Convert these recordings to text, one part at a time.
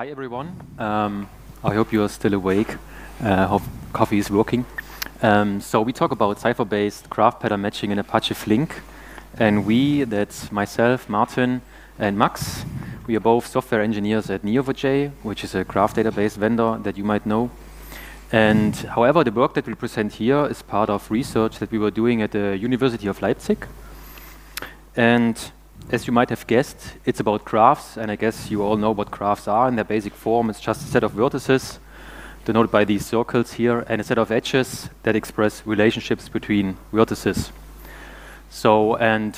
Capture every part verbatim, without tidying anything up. Hi everyone. Um, I hope you are still awake. Uh, hope coffee is working. Um, so we talk about Cypher-based graph pattern matching in Apache Flink, and we, that's myself, Martin, and Max. We are both software engineers at Neo four j, which is a graph database vendor that you might know. And however, the work that we present here is part of research that we were doing at the University of Leipzig. And as you might have guessed, it's about graphs, and I guess you all know what graphs are in their basic form. It's just a set of vertices, denoted by these circles here, and a set of edges that express relationships between vertices. So, and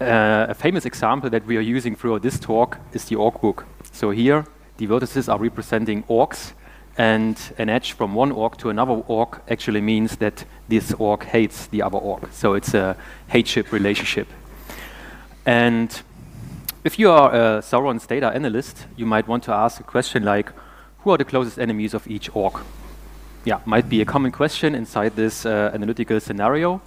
uh, a famous example that we are using throughout this talk is the org book. So here, the vertices are representing orgs, and an edge from one org to another org actually means that this org hates the other org. So it's a hate-ship relationship. And if you are uh, Sauron's data analyst, you might want to ask a question like, who are the closest enemies of each org? Yeah, might be a common question inside this uh, analytical scenario.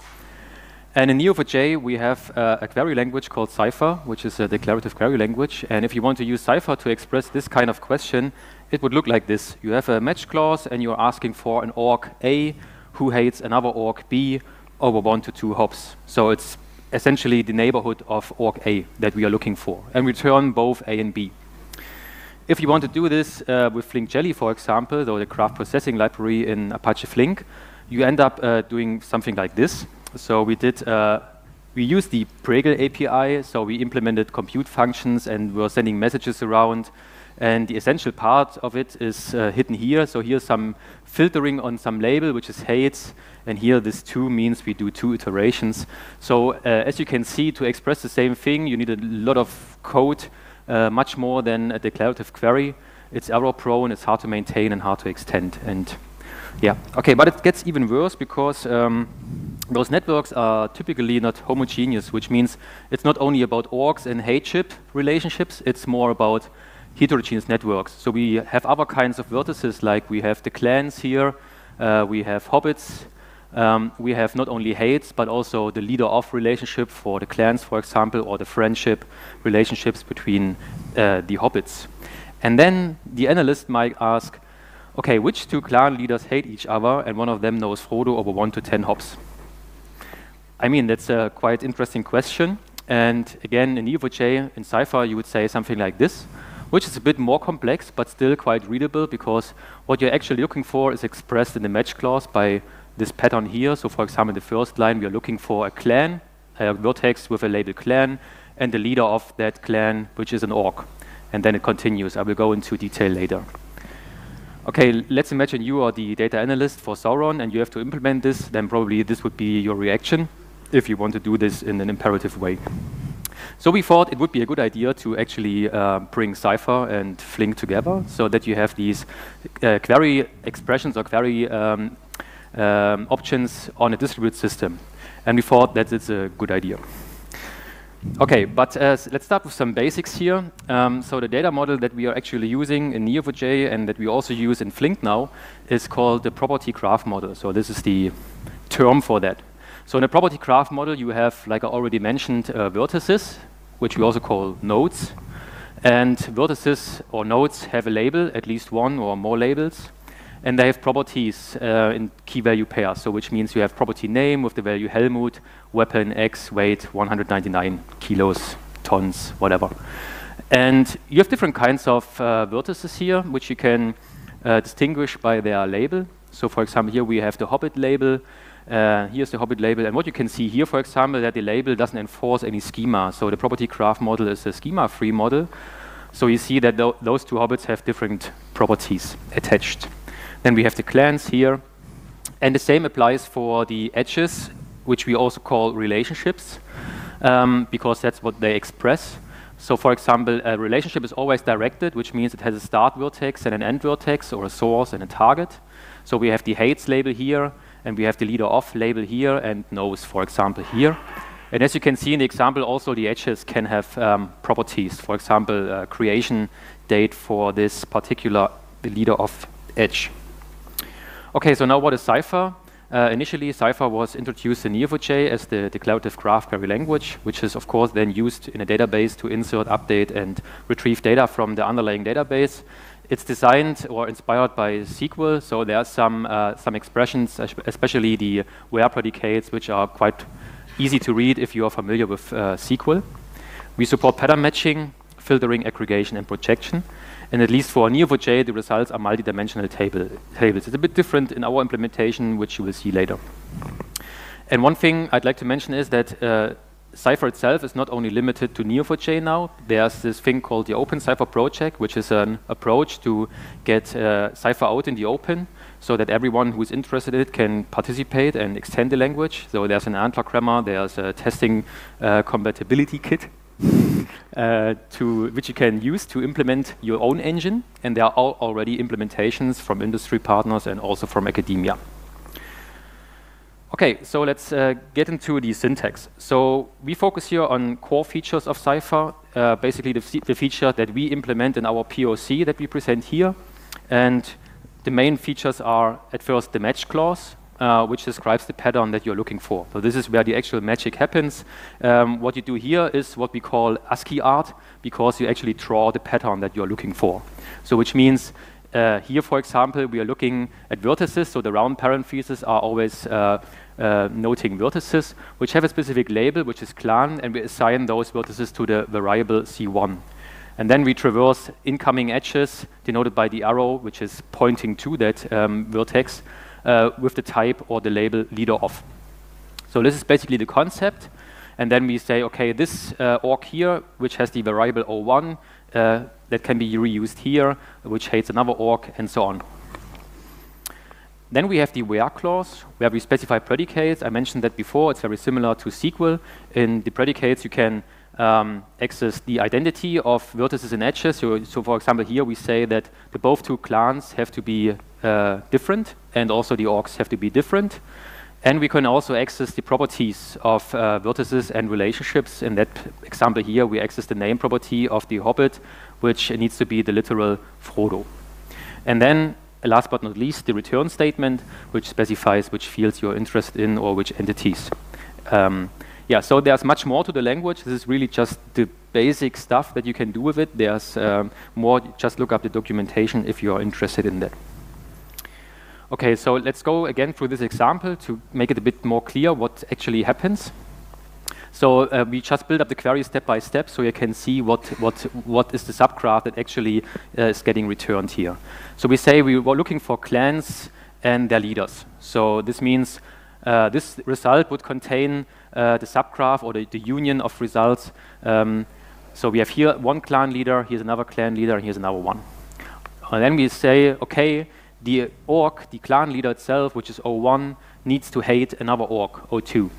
And in Neo four j, we have uh, a query language called Cypher, which is a declarative query language. And if you want to use Cypher to express this kind of question, it would look like this. You have a match clause, and you're asking for an org A who hates another org B over one to two hops. So it's essentially the neighborhood of org A that we are looking for, and return both A and B. If you want to do this uh, with Flink Gelly, for example, though the graph processing library in Apache Flink, you end up uh, doing something like this. So we did, uh, we used the Pregel A P I, so we implemented compute functions and were sending messages around. And the essential part of it is uh, hidden here. So here's some filtering on some label, which is hates. And here, this two means we do two iterations. So uh, as you can see, to express the same thing, you need a lot of code, uh, much more than a declarative query. It's error-prone, it's hard to maintain and hard to extend. And yeah, okay, but it gets even worse because um, those networks are typically not homogeneous, which means it's not only about orgs and hate-ship relationships, it's more about heterogeneous networks. So we have other kinds of vertices, like we have the clans here, uh, we have hobbits, um, we have not only hates, but also the leader-off relationship for the clans, for example, or the friendship relationships between uh, the hobbits. And then the analyst might ask, okay, which two clan leaders hate each other, and one of them knows Frodo over one to ten hops? I mean, that's a quite interesting question. And again, in Neo four j, in Cypher, you would say something like this, which is a bit more complex, but still quite readable, because what you're actually looking for is expressed in the match clause by this pattern here. So for example, the first line, we are looking for a clan, a vertex with a label clan, and the leader of that clan, which is an org. And then it continues. I will go into detail later. Okay, let's imagine you are the data analyst for Sauron, and you have to implement this. Then probably this would be your reaction if you want to do this in an imperative way. So we thought it would be a good idea to actually uh, bring Cypher and Flink together so that you have these uh, query expressions or query um, um, options on a distributed system. And we thought that it's a good idea. OK, but uh, let's start with some basics here. Um, so the data model that we are actually using in Neo four j and that we also use in Flink now is called the property graph model. So this is the term for that. So in a property graph model, you have, like I already mentioned, uh, vertices, which we also call nodes. And vertices or nodes have a label, at least one or more labels. And they have properties uh, in key value pairs, so which means you have property name with the value Helmut, weapon X, weight one hundred ninety-nine kilos, tons, whatever. And you have different kinds of uh, vertices here, which you can uh, distinguish by their label. So for example, here we have the Hobbit label. Uh, here's the Hobbit label, and what you can see here, for example, that the label doesn't enforce any schema. So the property graph model is a schema-free model. So you see that th those two hobbits have different properties attached. Then we have the clans here, and the same applies for the edges, which we also call relationships, um, because that's what they express. So for example, a relationship is always directed, which means it has a start vertex and an end vertex, or a source and a target. So we have the hates label here, and we have the leader off label here, and nose, for example, here. And as you can see in the example, also the edges can have um, properties. For example, uh, creation date for this particular leader off edge. OK, so now what is Cypher? Uh, initially, Cypher was introduced in Neo four j as the declarative graph query language, which is, of course, then used in a database to insert, update, and retrieve data from the underlying database. It's designed or inspired by S Q L, so there are some, uh, some expressions, especially the where predicates, which are quite easy to read if you are familiar with uh, S Q L. We support pattern matching, filtering, aggregation, and projection. And at least for Neo four j, the results are multi-dimensional table, tables. It's a bit different in our implementation, which you will see later. And one thing I'd like to mention is that uh, Cypher itself is not only limited to Neo four j now. There's this thing called the OpenCypher project, which is an approach to get uh, Cypher out in the open so that everyone who's interested in it can participate and extend the language. So there's an Antlr grammar, there's a testing uh, compatibility kit. Uh, to which you can use to implement your own engine, and there are all already implementations from industry partners and also from academia. Okay, so let's uh, get into the syntax. So we focus here on core features of Cypher, uh, basically the, the feature that we implement in our P O C that we present here. And the main features are, at first, the match clause, Uh, which describes the pattern that you're looking for. So this is where the actual magic happens. Um, what you do here is what we call ASCII art, because you actually draw the pattern that you're looking for. So which means uh, here, for example, we are looking at vertices, so the round parentheses are always uh, uh, noting vertices, which have a specific label, which is clan, and we assign those vertices to the variable C one. And then we traverse incoming edges, denoted by the arrow, which is pointing to that um, vertex, Uh, with the type or the label leader of. So this is basically the concept, and then we say, okay, this uh, org here, which has the variable O one, uh, that can be reused here, which hates another org, and so on. Then we have the where clause, where we specify predicates. I mentioned that before, it's very similar to S Q L. In the predicates, you can Um, access the identity of vertices and edges. So, so, for example, here we say that the both two clans have to be uh, different, and also the orgs have to be different. And we can also access the properties of uh, vertices and relationships. In that example here, we access the name property of the hobbit, which needs to be the literal Frodo. And then, last but not least, the return statement, which specifies which fields you're interested in or which entities. Um, Yeah, so there's much more to the language. This is really just the basic stuff that you can do with it. There's um, more, just look up the documentation if you are interested in that. Okay, so let's go again through this example to make it a bit more clear what actually happens. So uh, we just build up the query step by step so you can see what, what, what is the subgraph that actually uh, is getting returned here. So we say we were looking for clans and their leaders. So this means Uh, this result would contain uh, the subgraph or the, the union of results. Um, so we have here one clan leader, here's another clan leader, and here's another one. And then we say, okay, the org, the clan leader itself, which is O one, needs to hate another org, O two.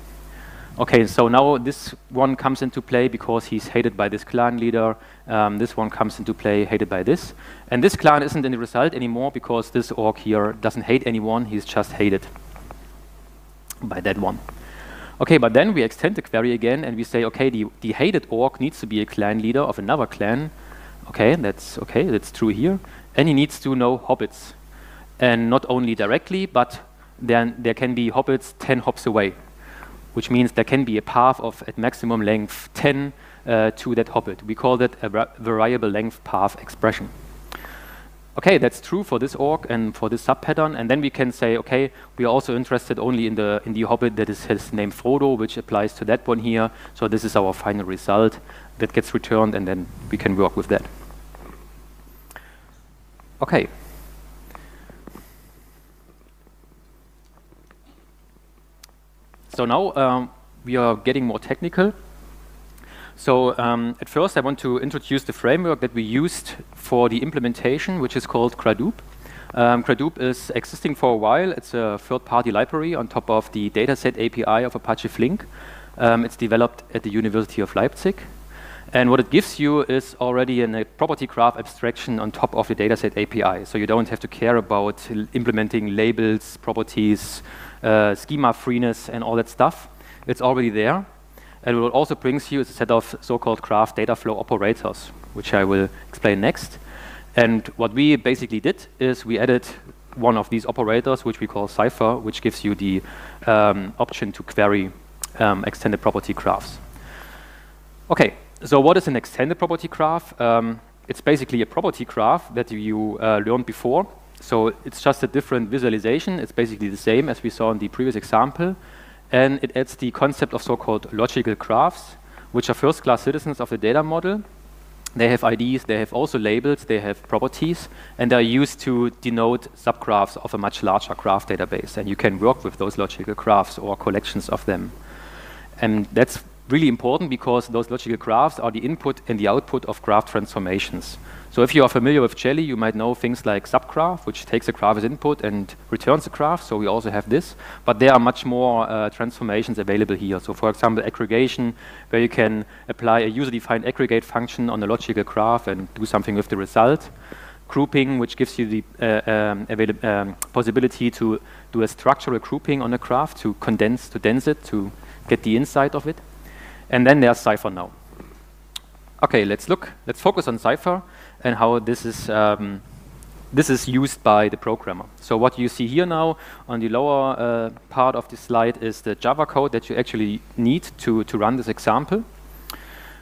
Okay, so now this one comes into play because he's hated by this clan leader. Um, this one comes into play, hated by this. And this clan isn't in the result anymore because this org here doesn't hate anyone, he's just hated by that one. Okay, but then we extend the query again and we say, okay, the, the hated org needs to be a clan leader of another clan. Okay, that's okay, that's true here. And he needs to know hobbits. And not only directly, but then there can be hobbits ten hops away, which means there can be a path of at maximum length ten uh, to that hobbit. We call that a variable length path expression. Okay, that's true for this org and for this subpattern, and then we can say, okay, we are also interested only in the in the hobbit that is his name Frodo, which applies to that one here. So this is our final result that gets returned, and then we can work with that. Okay. So now um, we are getting more technical. So um, at first I want to introduce the framework that we used for the implementation, which is called Gradoop. Um, Gradoop is existing for a while. It's a third-party library on top of the dataset A P I of Apache Flink. Um, it's developed at the University of Leipzig. And what it gives you is already an, a property graph abstraction on top of the dataset A P I. So you don't have to care about implementing labels, properties, uh, schema freeness, and all that stuff. It's already there. And what it also brings you is a set of so-called graph data flow operators, which I will explain next. And what we basically did is we added one of these operators, which we call Cypher, which gives you the um, option to query um, extended property graphs. Okay, so what is an extended property graph? Um, it's basically a property graph that you uh, learned before. So it's just a different visualization. It's basically the same as we saw in the previous example. And it adds the concept of so-called logical graphs, which are first-class citizens of the data model. They have I Ds, they have also labels, they have properties, and they are used to denote subgraphs of a much larger graph database. And you can work with those logical graphs or collections of them. And that's really important because those logical graphs are the input and the output of graph transformations. So if you are familiar with Gelly, you might know things like subgraph, which takes a graph as input and returns a graph. So we also have this. But there are much more uh, transformations available here. So for example, aggregation, where you can apply a user-defined aggregate function on a logical graph and do something with the result. Grouping, which gives you the uh, um, um, possibility to do a structural grouping on a graph, to condense, to dense it, to get the insight of it. And then there's Cypher now. Okay, let's look. Let's focus on Cypher and how this is um, this is used by the programmer. So what you see here now on the lower uh, part of the slide is the Java code that you actually need to to run this example.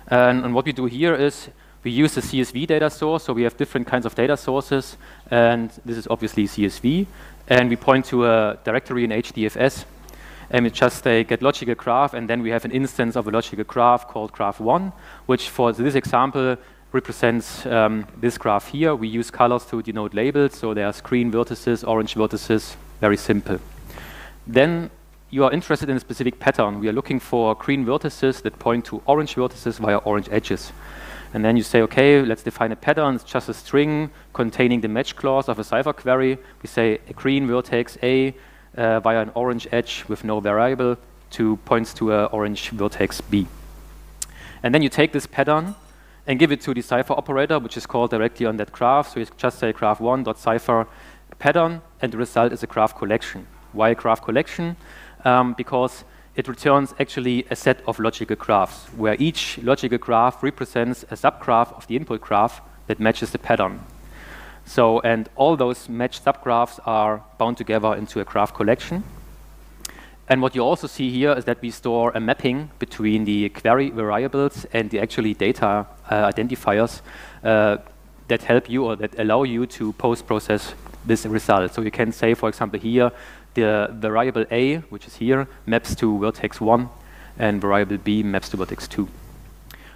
And, and what we do here is we use the C S V data source. So we have different kinds of data sources, and this is obviously C S V. And we point to a directory in H D F S. And it's just a get logical graph, and then we have an instance of a logical graph called graph one, which for this example represents um, this graph here. We use colors to denote labels, so there are green vertices, orange vertices, very simple. Then you are interested in a specific pattern. We are looking for green vertices that point to orange vertices via orange edges. And then you say, okay, let's define a pattern. It's just a string containing the match clause of a Cypher query. We say a green vertex A Uh, via an orange edge with no variable to points to an orange vertex B. And then you take this pattern and give it to the Cypher operator, which is called directly on that graph. So you just say graph one dot cypher pattern, and the result is a graph collection. Why a graph collection? Um, because it returns actually a set of logical graphs, where each logical graph represents a subgraph of the input graph that matches the pattern. So, and all those matched subgraphs are bound together into a graph collection. And what you also see here is that we store a mapping between the query variables and the actually data uh, identifiers uh, that help you or that allow you to post-process this result. So you can say, for example, here, the variable A, which is here, maps to vertex one, and variable B maps to vertex two.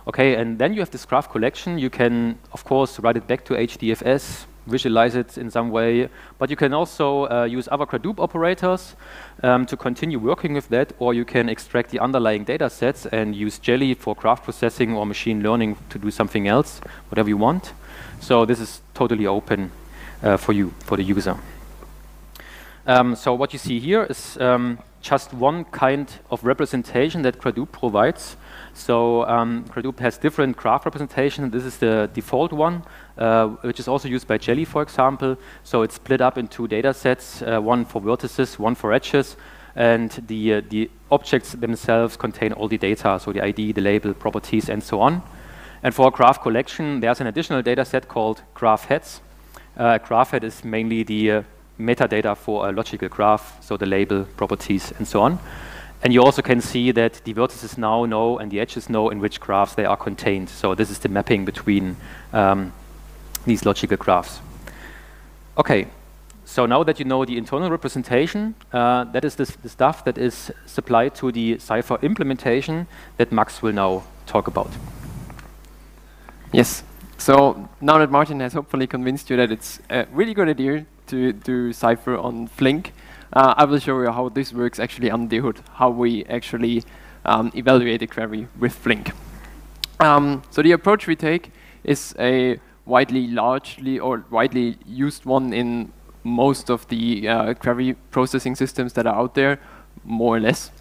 Okay, and then you have this graph collection. You can, of course, write it back to H D F S, visualize it in some way, but you can also uh, use other Gradoop operators um, to continue working with that, or you can extract the underlying data sets and use Gelly for graph processing or machine learning to do something else, whatever you want. So this is totally open uh, for you, for the user. Um, so what you see here is um, just one kind of representation that Gradoop provides. So um, Gradoop has different graph representation. This is the default one, uh, which is also used by Gelly, for example. So it's split up in two data sets, uh, one for vertices, one for edges. And the, uh, the objects themselves contain all the data, so the I D, the label, properties, and so on. And for a graph collection, there's an additional data set called graph heads. Uh, graph head is mainly the uh, metadata for a logical graph, so the label, properties, and so on. And you also can see that the vertices now know and the edges know in which graphs they are contained. So this is the mapping between um, these logical graphs. Okay, so now that you know the internal representation, uh, that is this, the stuff that is supplied to the Cypher implementation that Max will now talk about. Yes, so now that Martin has hopefully convinced you that it's a really good idea to do Cypher on Flink, Uh, I will show you how this works actually under the hood, how we actually um, evaluate a query with Flink. Um, so the approach we take is a widely, largely, or widely used one in most of the uh, query processing systems that are out there, more or less.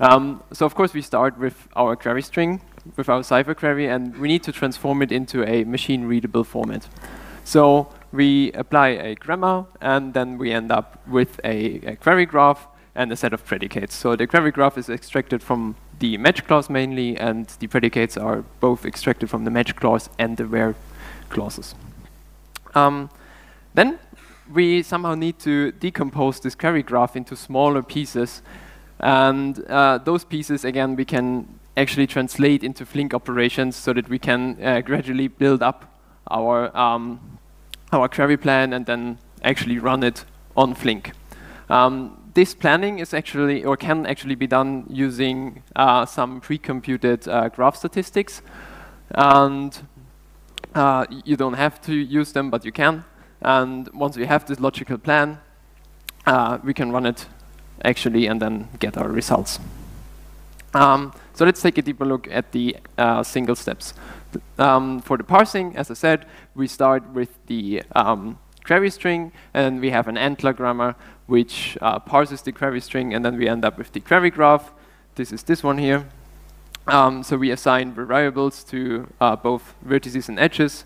Um, so of course we start with our query string, with our Cypher query, and we need to transform it into a machine-readable format. So we apply a grammar, and then we end up with a, a query graph and a set of predicates. So the query graph is extracted from the match clause mainly, and the predicates are both extracted from the match clause and the where clauses. Um, then we somehow need to decompose this query graph into smaller pieces. And uh, those pieces, again, we can actually translate into Flink operations so that we can uh, gradually build up our, um, our query plan and then actually run it on Flink. Um, this planning is actually, or can actually be done using uh, some pre-computed uh, graph statistics. And uh, you don't have to use them, but you can. And once we have this logical plan, uh, we can run it actually and then get our results. Um, so let's take a deeper look at the uh, single steps. Um, for the parsing, as I said, we start with the um, query string, and we have an Antlr grammar, which uh, parses the query string, and then we end up with the query graph. This is this one here. Um, so we assign variables to uh, both vertices and edges,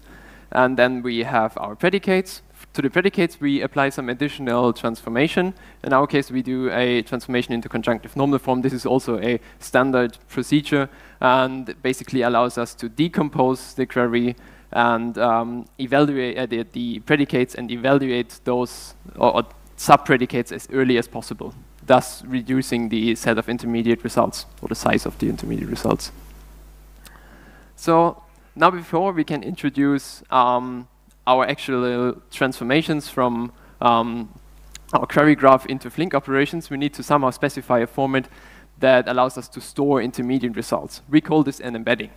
and then we have our predicates. To the predicates, we apply some additional transformation. In our case, we do a transformation into conjunctive normal form. This is also a standard procedure and basically allows us to decompose the query and um, evaluate uh, the, the predicates and evaluate those or, or sub-predicates as early as possible, thus reducing the set of intermediate results or the size of the intermediate results. So now before we can introduce um, our actual transformations from um, our query graph into Flink operations, we need to somehow specify a format that allows us to store intermediate results. We call this an embedding.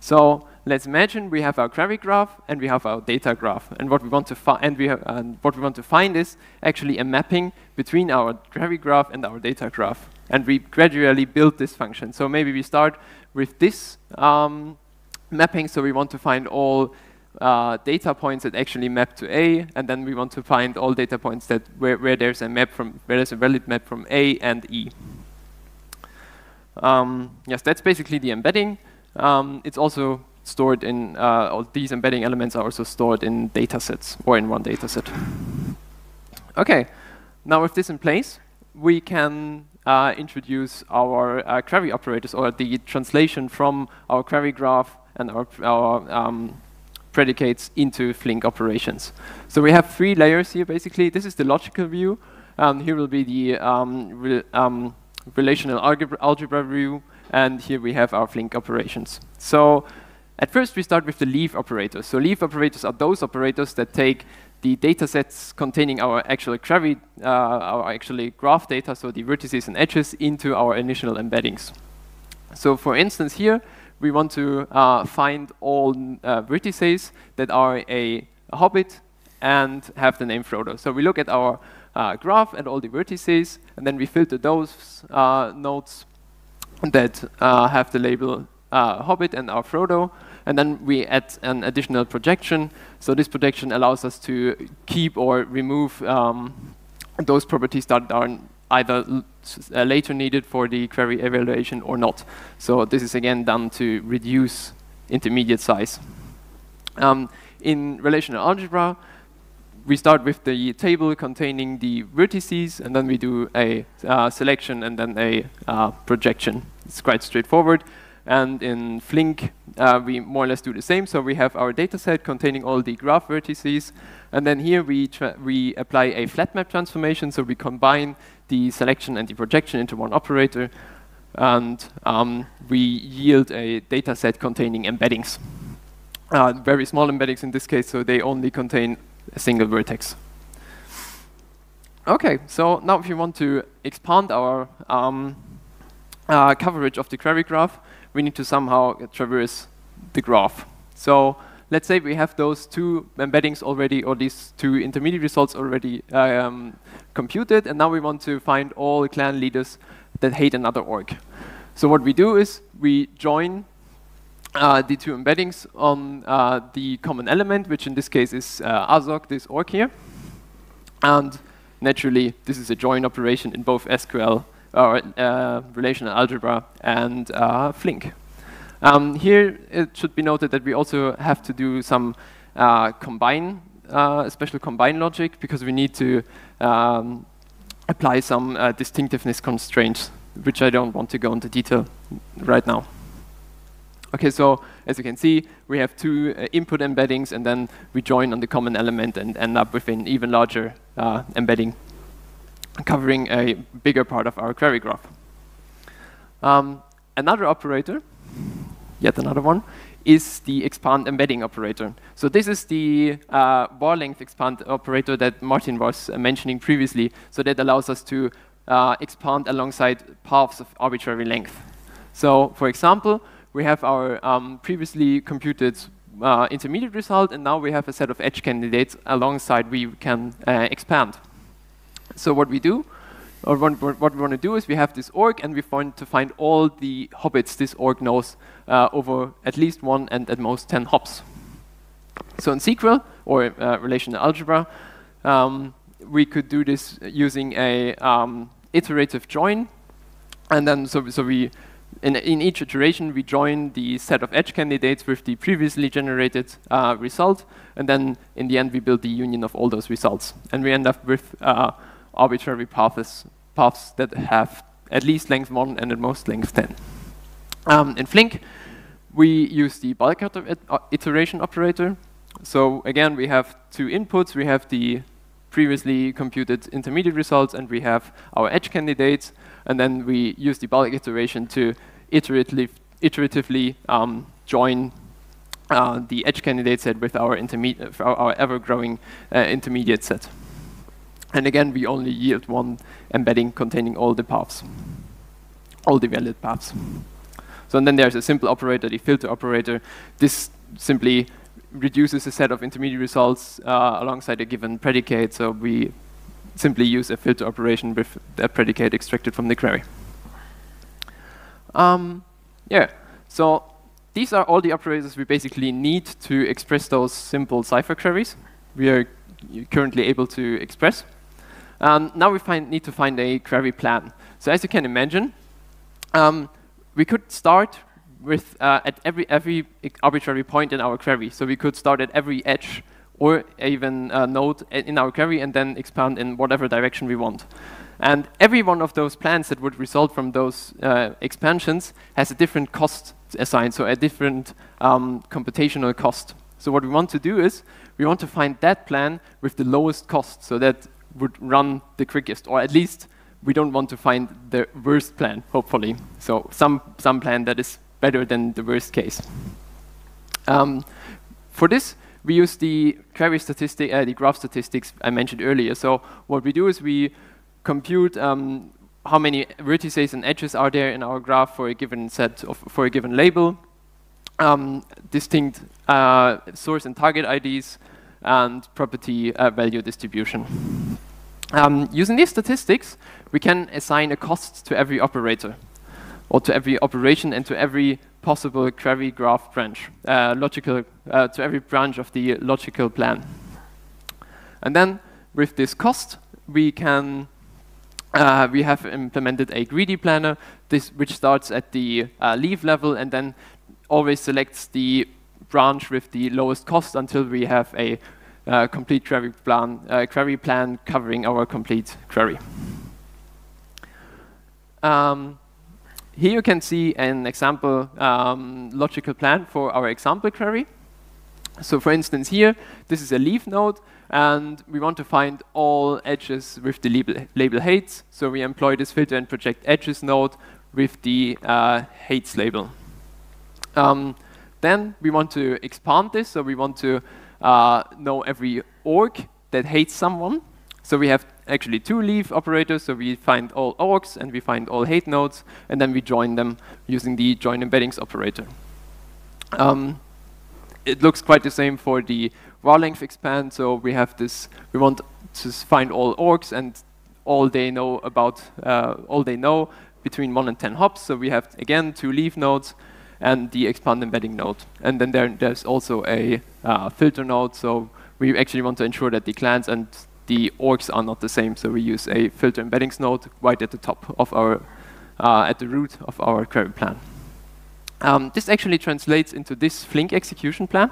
So let's imagine we have our query graph and we have our data graph, and what we want to find and we have, uh, what we want to find is actually a mapping between our query graph and our data graph, and we gradually build this function. So maybe we start with this um, mapping. So we want to find all Uh, data points that actually map to A, and then we want to find all data points that where, where there's a map from where there's a valid map from A and E. Um, yes, that's basically the embedding. Um, it's also stored in uh, all these embedding elements are also stored in data sets or in one data set. Okay, now with this in place, we can uh, introduce our uh, query operators or the translation from our query graph and our our um, predicates into Flink operations. So we have three layers here, basically. This is the logical view. Um, here will be the um, re um, relational algebra, algebra view, and here we have our Flink operations. So at first, we start with the leaf operators. So leaf operators are those operators that take the data sets containing our actual query, uh, our actually graph data, so the vertices and edges, into our initial embeddings. So for instance here, we want to uh, find all uh, vertices that are a, a hobbit and have the name Frodo. So we look at our uh, graph and all the vertices, and then we filter those uh, nodes that uh, have the label uh, hobbit and our Frodo, and then we add an additional projection. So this projection allows us to keep or remove um, those properties that are either uh, later needed for the query evaluation or not. So this is again done to reduce intermediate size. Um, in relational algebra, we start with the table containing the vertices, and then we do a uh, selection and then a uh, projection. It's quite straightforward. And in Flink, uh, we more or less do the same. So we have our data set containing all the graph vertices. And then here we, we apply a flat map transformation. So we combine the selection and the projection into one operator. And um, we yield a data set containing embeddings. Uh, very small embeddings in this case, so they only contain a single vertex. OK, so now if we want to expand our um, uh, coverage of the query graph, we need to somehow traverse the graph. So let's say we have those two embeddings already, or these two intermediate results already um, computed, and now we want to find all clan leaders that hate another org. So what we do is we join uh, the two embeddings on uh, the common element, which in this case is uh, Azog, this org here. And naturally, this is a join operation in both S Q L or uh, relational algebra and uh, Flink. Um, here it should be noted that we also have to do some uh, combine, uh, special combine logic, because we need to um, apply some uh, distinctiveness constraints, which I don't want to go into detail right now. OK, so as you can see, we have two uh, input embeddings, and then we join on the common element and end up with an even larger uh, embedding, covering a bigger part of our query graph. Um, another operator, yet another one, is the expand embedding operator. So this is the uh, bar length expand operator that Martin was uh, mentioning previously. So that allows us to uh, expand alongside paths of arbitrary length. So for example, we have our um, previously computed uh, intermediate result, and now we have a set of edge candidates alongside we can uh, expand. So what we do, or what we want to do, is we have this org, and we want to find all the hobbits this org knows uh, over at least one and at most ten hops. So in S Q L, or uh, relational algebra, um, we could do this using a um, iterative join. And then so, so we, in, in each iteration, we join the set of edge candidates with the previously generated uh, result. And then in the end, we build the union of all those results. And we end up with uh, arbitrary paths, paths that have at least length one and at most length ten. Um, in Flink, we use the bulk iteration operator. So again, we have two inputs. We have the previously computed intermediate results, and we have our edge candidates. And then we use the bulk iteration to iteratively, iteratively um, join uh, the edge candidate set with our, our, our ever-growing uh, intermediate set. And again, we only yield one embedding containing all the paths, all the valid paths. So and then there's a simple operator, the filter operator. This simply reduces a set of intermediate results uh, alongside a given predicate. So we simply use a filter operation with that predicate extracted from the query. Um, yeah. So these are all the operators we basically need to express those simple cipher queries we are currently able to express. Um, now we find, need to find a query plan. So as you can imagine, um, we could start with uh, at every every arbitrary point in our query. So we could start at every edge or even a node in our query and then expand in whatever direction we want. And every one of those plans that would result from those uh, expansions has a different cost assigned, so a different um, computational cost. So what we want to do is we want to find that plan with the lowest cost, so that would run the quickest, or at least we don't want to find the worst plan, hopefully. So some, some plan that is better than the worst case. Um, for this, we use the query statistic, uh, the graph statistics I mentioned earlier. So what we do is we compute um, how many vertices and edges are there in our graph for a given set of, for a given label, um, distinct uh, source and target I Ds, and property uh, value distribution. Um, using these statistics, we can assign a cost to every operator, or to every operation, and to every possible query graph branch, uh, logical, uh, to every branch of the logical plan. And then with this cost, we can uh, we have implemented a greedy planner, this which starts at the uh, leaf level and then always selects the branch with the lowest cost until we have a uh, complete query plan, uh, query plan covering our complete query. Um, here you can see an example um, logical plan for our example query. So for instance here, this is a leaf node, and we want to find all edges with the label, label hates. So we employ this filter and project edges node with the uh, hates label. Um, Then we want to expand this, so we want to uh, know every org that hates someone. So we have actually two leaf operators, so we find all orgs and we find all hate nodes, and then we join them using the join embeddings operator. Um, it looks quite the same for the var length expand, so we have this, we want to find all orgs and all they know about, uh, all they know between one and ten hops, so we have, again, two leaf nodes, and the expand embedding node. And then there, there's also a uh, filter node, so we actually want to ensure that the clans and the orgs are not the same, so we use a filter embeddings node right at the top of our, uh, at the root of our query plan. Um, this actually translates into this Flink execution plan.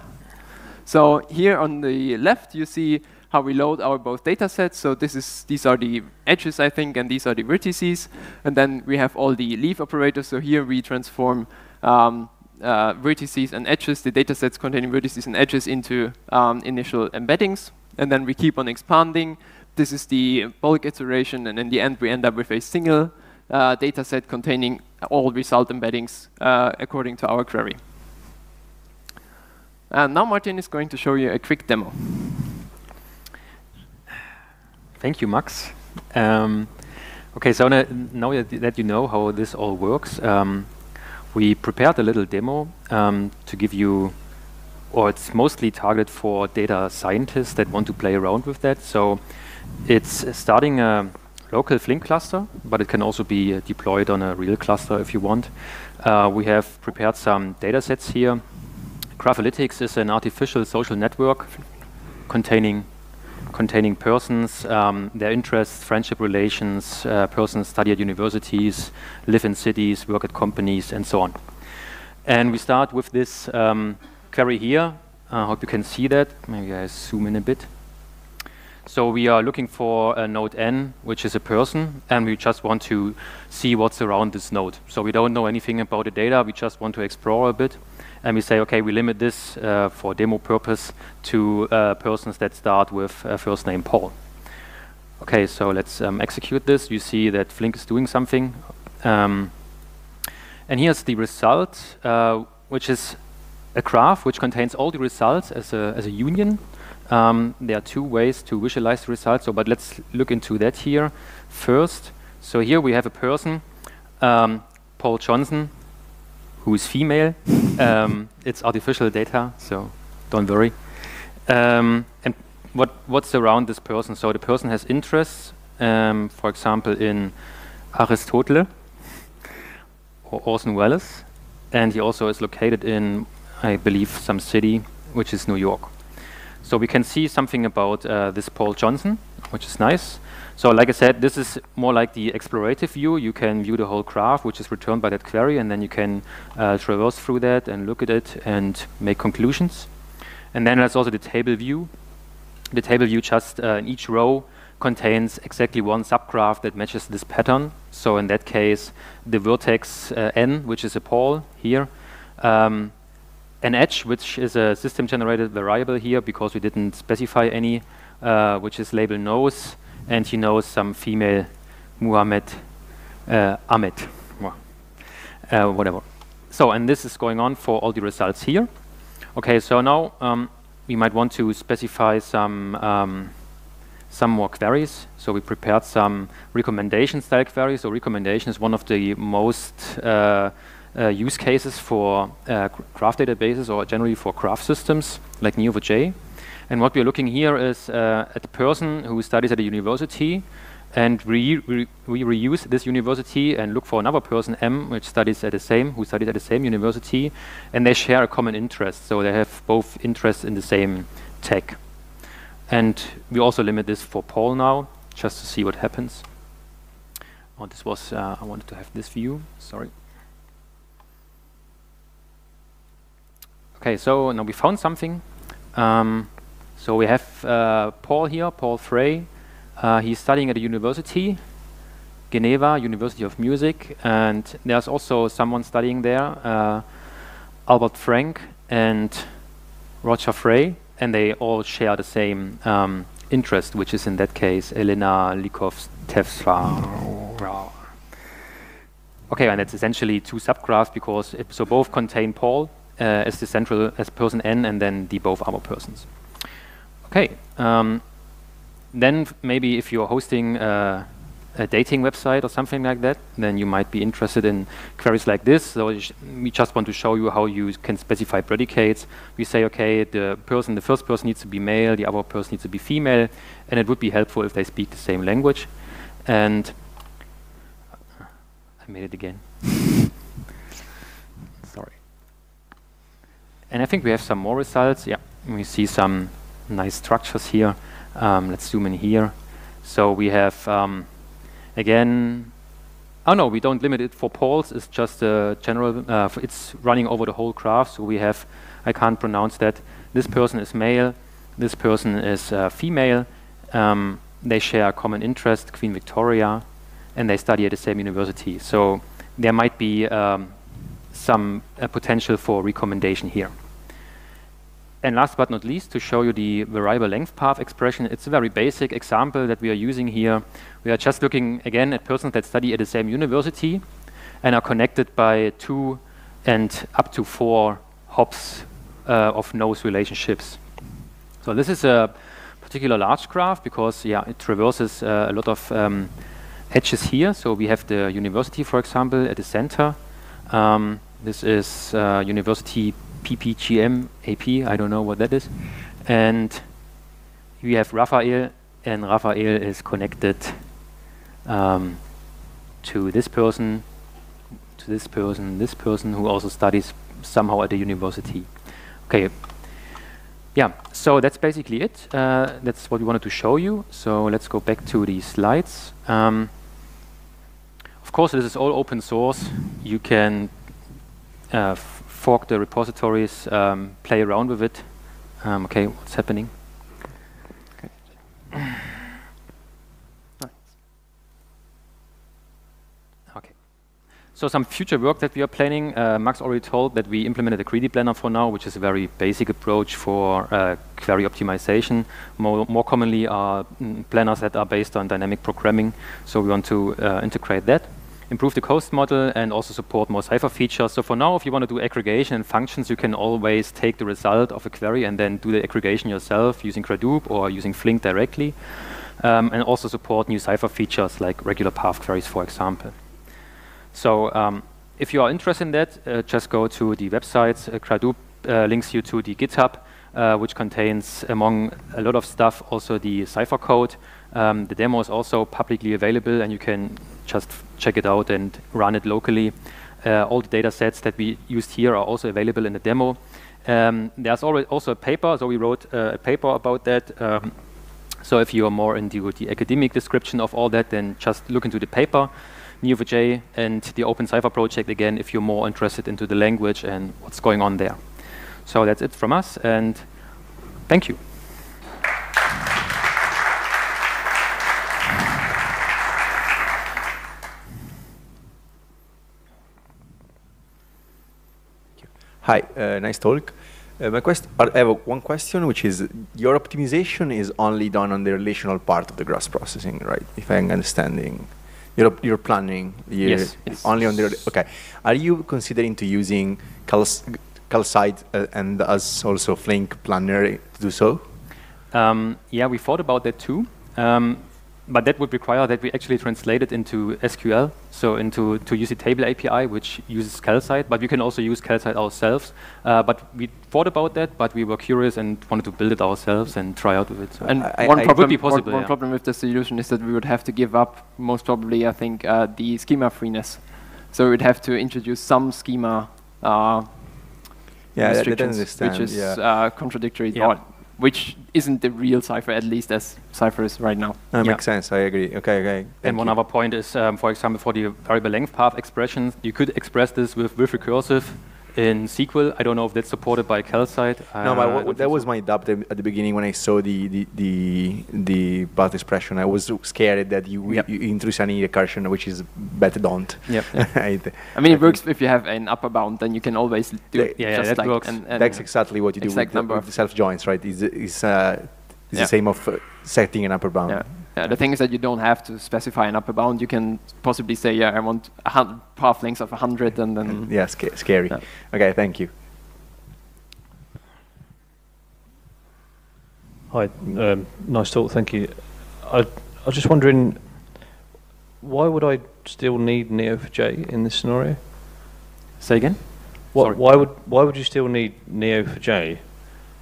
So here on the left, you see how we load our both data sets. So this is, these are the edges, I think, and these are the vertices. And then we have all the leaf operators, so here we transform Um, uh, vertices and edges, the datasets containing vertices and edges into um, initial embeddings, and then we keep on expanding. This is the bulk iteration, and in the end we end up with a single uh, dataset containing all result embeddings uh, according to our query. And now Martin is going to show you a quick demo. Thank you, Max. Um, OK, so now, now that you know how this all works, um, we prepared a little demo um, to give you, or it's mostly targeted for data scientists that want to play around with that. So it's starting a local Flink cluster, but it can also be uh, deployed on a real cluster if you want. Uh, we have prepared some data sets here. Graphalytics is an artificial social network containing containing persons, um, their interests, friendship relations, uh, persons study at universities, live in cities, work at companies, and so on. And we start with this um, query here. I uh, hope you can see that. Maybe I zoom in a bit. So we are looking for a node n, which is a person, and we just want to see what's around this node. So we don't know anything about the data. We just want to explore a bit. And we say, OK, we limit this uh, for demo purpose to uh, persons that start with uh, first name Paul. OK, so let's um, execute this. You see that Flink is doing something. Um, and here's the result, uh, which is a graph which contains all the results as a, as a union. Um, there are two ways to visualize the results, so, but let's look into that here first. So here we have a person, um, Paul Johnson, who is female. Um, it's artificial data, so don't worry. Um, and what what's around this person? So the person has interests, um, for example, in Aristotle or Orson Welles, and he also is located in, I believe, some city, which is New York. So we can see something about uh, this Paul Johnson, which is nice. So like I said, this is more like the explorative view. You can view the whole graph, which is returned by that query, and then you can uh, traverse through that and look at it and make conclusions. And then there's also the table view. The table view just uh, in each row contains exactly one subgraph that matches this pattern. So in that case, the vertex uh, n, which is a Paul here, um, an edge, which is a system-generated variable here because we didn't specify any, uh, which is labeled nose, and he knows some female Muhammad uh, Ahmed, uh, whatever. So, and this is going on for all the results here. Okay, so now um, we might want to specify some um, some more queries. So we prepared some recommendation-style queries. So recommendation is one of the most uh, Uh, use cases for uh, graph databases or generally for graph systems like Neo four j. And what we're looking here is uh, at a person who studies at a university, and we, re we reuse this university and look for another person, M, which studies at the same, who studies at the same university, and they share a common interest. So they have both interests in the same tag. And we also limit this for Paul now, just to see what happens. Oh, this was, uh, I wanted to have this view, sorry. Okay, so now we found something. Um, so we have uh, Paul here, Paul Frey. Uh, he's studying at a university, Geneva, University of Music, and there's also someone studying there, uh, Albert Frank and Roger Frey, and they all share the same um, interest, which is in that case Elena Likov-Tevsra. Okay, and it's essentially two subgraphs because it, so both contain Paul Uh, as the central, as person n, and then the both other persons. Okay, um, then maybe if you're hosting uh, a dating website or something like that, then you might be interested in queries like this. So we just want to show you how you can specify predicates. We say, okay, the person, the first person needs to be male, the other person needs to be female, and it would be helpful if they speak the same language. And I made it again. And I think we have some more results. Yeah, we see some nice structures here. Um, let's zoom in here. So we have, um, again, oh no, we don't limit it for Pauls. It's just a general, uh, f it's running over the whole graph. So we have, I can't pronounce that. This person is male. This person is uh, female. Um, they share a common interest, Queen Victoria, and they study at the same university. So there might be um, some uh, potential for recommendation here. And last but not least, to show you the variable length path expression, it's a very basic example that we are using here. We are just looking, again, at persons that study at the same university and are connected by two and up to four hops uh, of nose relationships. So this is a particular large graph because, yeah, it traverses uh, a lot of um, edges here. So we have the university, for example, at the center. Um, this is uh, university P P G M A P, I don't know what that is. And we have Raphael, and Raphael is connected um, to this person, to this person, this person who also studies somehow at the university. Okay, yeah, so that's basically it. Uh, that's what we wanted to show you. So let's go back to the slides. Um, of course, this is all open source. You can uh, fork the repositories, um, play around with it. Um, okay, what's happening? Okay. Okay. So some future work that we are planning. Uh, Max already told that we implemented a query planner for now, which is a very basic approach for uh, query optimization. More, more commonly are mm, planners that are based on dynamic programming. So we want to uh, integrate that, improve the cost model, and also support more Cypher features. So for now, if you want to do aggregation and functions, you can always take the result of a query and then do the aggregation yourself using Gradoop or using Flink directly, um, and also support new Cypher features like regular path queries, for example. So um, if you are interested in that, uh, just go to the websites. Uh, Gradoop uh, links you to the GitHub, uh, which contains, among a lot of stuff, also the Cypher code. Um, the demo is also publicly available, and you can just check it out and run it locally. Uh, all the data sets that we used here are also available in the demo. Um, there's already also a paper, so we wrote uh, a paper about that. Um, so if you are more into the academic description of all that, then just look into the paper. Neo four j and the OpenCypher project, again, if you're more interested into the language and what's going on there. So that's it from us, and thank you. Hi, uh, nice talk. Uh, my question, I have one question, which is your optimization is only done on the relational part of the graph processing, right? If I'm understanding, you're, you're planning you're yes, yes. only on the. Okay, are you considering to using Calcite uh, and as also Flink Planner to do so? Um, yeah, we thought about that too, um, but that would require that we actually translate it into S Q L. So into to use the table A P I, which uses Calcite, but we can also use Calcite ourselves. Uh, but we thought about that, but we were curious and wanted to build it ourselves and try out with it. So and I, one I problem, be possible, one yeah. problem with the solution is that we would have to give up, most probably, I think, uh, the schema freeness. So we would have to introduce some schema uh, yeah, restrictions, which is yeah. uh, contradictory, yeah. or which isn't the real Cypher, at least as Cypher is right now. That yeah. makes sense, I agree. Okay, okay. And one you. other point is, um, for example, for the variable length path expressions, you could express this with, with recursive in S Q L. I don't know if that's supported by Calcite. No, uh, but w that was so. my doubt at the beginning when I saw the the, the, the path expression. I was scared that you, yep. you introduce any recursion, which is better don't. Yep. I, I mean, it I works if you have an upper bound, then you can always do the, it. Yeah, just yeah that like works. An, an That's exactly what you do with, number the, with the self-joints, right? It's, it's, uh, it's yeah. the same of uh, setting an upper bound. Yeah. Yeah, the thing is that you don't have to specify an upper bound. You can possibly say, yeah, I want one hundred path lengths of one hundred, and then... Yeah, sc scary. Yeah. Okay, thank you. Hi, um, nice talk, thank you. I, I was just wondering, why would I still need Neo four j in this scenario? Say again? What, why, would, why would you still need Neo four j?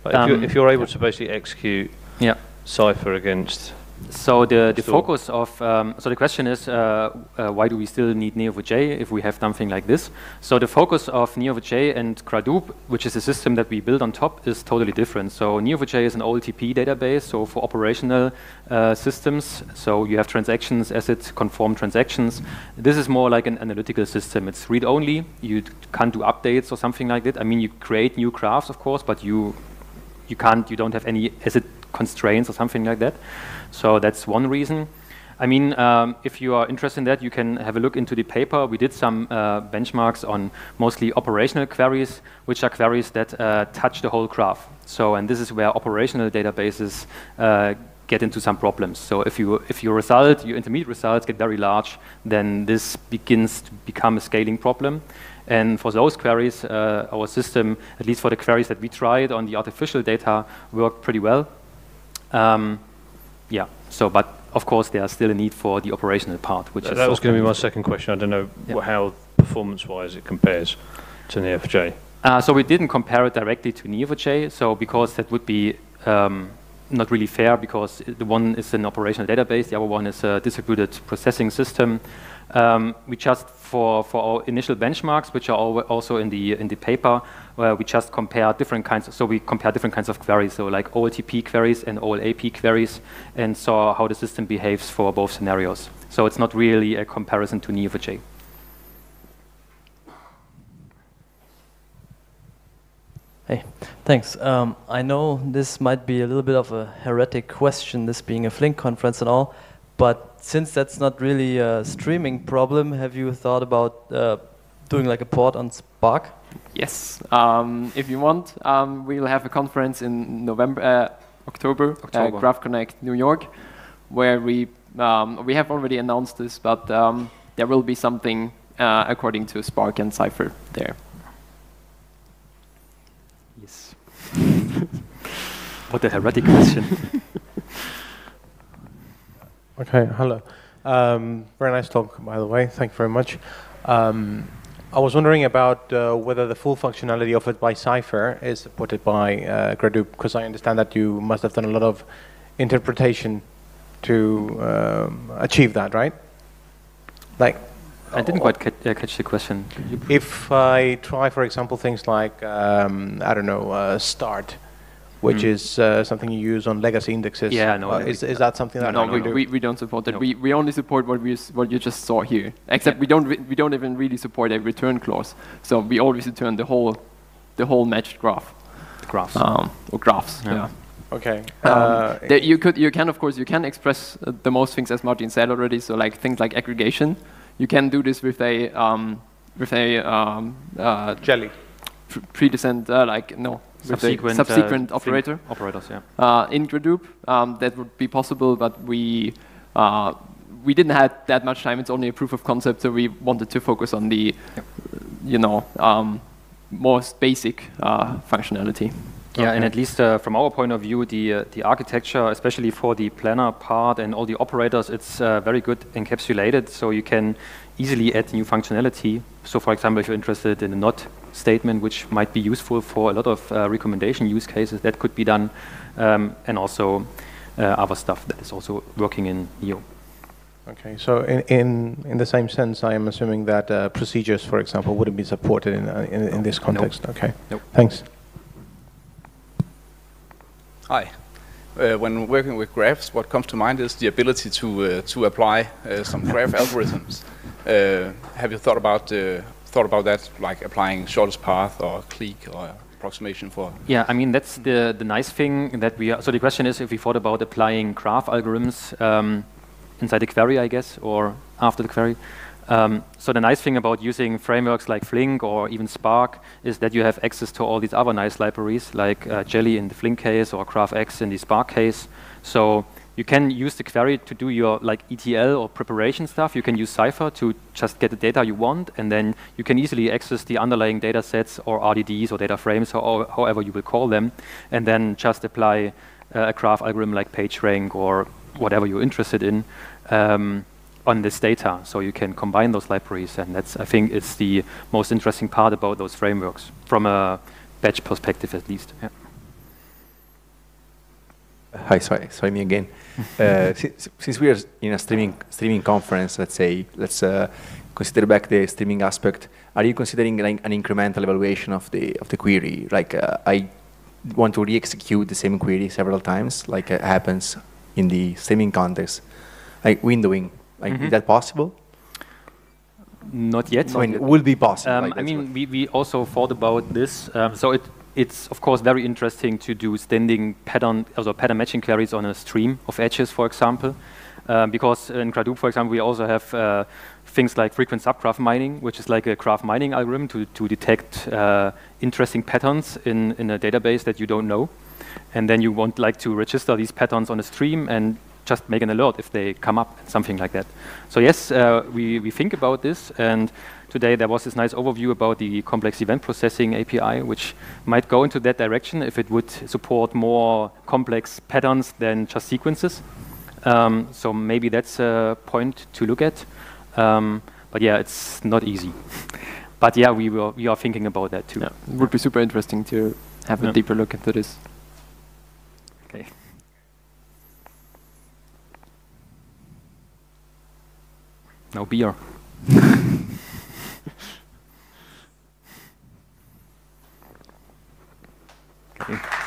Like um, if, you're, if you're able yeah. to basically execute yeah. Cypher against... So the, the so focus of, um, so the question is, uh, uh, why do we still need Neo four j if we have something like this? So the focus of Neo four j and Gradoop, which is a system that we build on top, is totally different. So Neo four j is an O L T P database, so for operational uh, systems, so you have transactions, asset conform transactions. This is more like an analytical system. It's read-only, you can't do updates or something like that. I mean, you create new graphs, of course, but you, you can't, you don't have any asset constraints or something like that. So that's one reason. I mean, um, if you are interested in that, you can have a look into the paper. We did some uh, benchmarks on mostly operational queries, which are queries that uh, touch the whole graph. So, and this is where operational databases uh, get into some problems. So if, you, if your result, your intermediate results get very large, then this begins to become a scaling problem. And for those queries, uh, our system, at least for the queries that we tried on the artificial data, worked pretty well. Um, yeah, so, but of course there's still a need for the operational part, which Th is... That was going to be my second question. I don't know yeah. how performance-wise it compares to Neo four j. Uh, so we didn't compare it directly to Neo four j, so because that would be... Um, not really fair, because the one is an operational database, the other one is a distributed processing system. Um, we just, for, for our initial benchmarks, which are also in the, in the paper, where we just compare different kinds of, so we compare different kinds of queries, so like O L T P queries and O L A P queries, and saw how the system behaves for both scenarios. So it's not really a comparison to Neo four j. Hey, thanks. Um, I know this might be a little bit of a heretic question, this being a Flink conference and all, but since that's not really a streaming problem, have you thought about uh, doing like a port on Spark? Yes, um, if you want, um, we'll have a conference in November, uh, October, October. Uh, Graph Connect, New York, where we um, we have already announced this, but um, there will be something uh, according to Spark and Cypher there. Yes. What a heretic question. Okay, hello. Um, very nice talk, by the way. Thank you very much. Um, I was wondering about uh, whether the full functionality offered by Cypher is supported by uh, Gradoop, because I understand that you must have done a lot of interpretation to um, achieve that, right? Like. I didn't quite ca uh, catch the question. If I try, for example, things like, um, I don't know, uh, start, which mm. is uh, something you use on legacy indexes. Yeah, no. Uh, is, is that something that no, no, we, do? we we don't support that. No. We we only support what we what you just saw here. Except yeah. we don't we don't even really support a return clause. So we always return the whole the whole matched graph. The graphs. Um, or graphs. Yeah. yeah. Okay. Um, uh, there you could you can of course you can express uh, the most things as Martin said already. So like things like aggregation. You can do this with a um, with a um, uh, Gelly predescent uh, like no subsequent subsequent uh, operator operators yeah uh, in Gradoop um, that would be possible, but we uh, we didn't have that much time. It's only a proof of concept, so we wanted to focus on the yep. you know um, most basic uh, functionality. Yeah, and at least uh, from our point of view, the uh, the architecture, especially for the planner part and all the operators, it's uh, very good encapsulated, so you can easily add new functionality. So for example, if you're interested in a not statement, which might be useful for a lot of uh, recommendation use cases, that could be done, um, and also uh, other stuff that is also working in Neo. Okay, so in, in, in the same sense, I am assuming that uh, procedures, for example, wouldn't be supported in, uh, in, in this context. Nope. Okay, nope. Thanks. Hi. Uh, when working with graphs, what comes to mind is the ability to uh, to apply uh, some graph algorithms. Uh, have you thought about uh, thought about that, like applying shortest path or clique or approximation for? Yeah, I mean that's the the nice thing that we are. So the question is, if we thought about applying graph algorithms um, inside the query, I guess, or after the query. Um, so the nice thing about using frameworks like Flink or even Spark is that you have access to all these other nice libraries like uh, Gelly in the Flink case or GraphX in the Spark case. So you can use the query to do your like E T L or preparation stuff. You can use Cypher to just get the data you want, and then you can easily access the underlying data sets or R D Ds or data frames or, or however you will call them, and then just apply uh, a graph algorithm like PageRank or whatever you're interested in. Um, on this data, so you can combine those libraries, and that's, I think, it's the most interesting part about those frameworks, from a batch perspective at least. Yeah. Hi, sorry, sorry me again. uh, since, since we are in a streaming streaming conference, let's say, let's uh, consider back the streaming aspect. Are you considering like, an incremental evaluation of the of the query? Like uh, I want to re-execute the same query several times, like uh, happens in the streaming context, like windowing. Like, mm-hmm. Is that possible? Not yet. I mean, it will be possible. Um, like I mean, we, we also thought about this. Um, so it, it's, of course, very interesting to do standing pattern, also pattern matching queries on a stream of edges, for example. Um, because in Gradoop, for example, we also have uh, things like frequent subgraph mining, which is like a graph mining algorithm to, to detect uh, interesting patterns in, in a database that you don't know. And then you want like to register these patterns on a stream and just make an alert if they come up, something like that. So yes, uh, we, we think about this. And today there was this nice overview about the complex event processing A P I, which might go into that direction if it would support more complex patterns than just sequences. Um, so maybe that's a point to look at. Um, but yeah, it's not easy. But yeah, we, will, we are thinking about that too. Yeah. It would be super interesting to have yeah. a deeper look into this. Okay. No beer. Okay.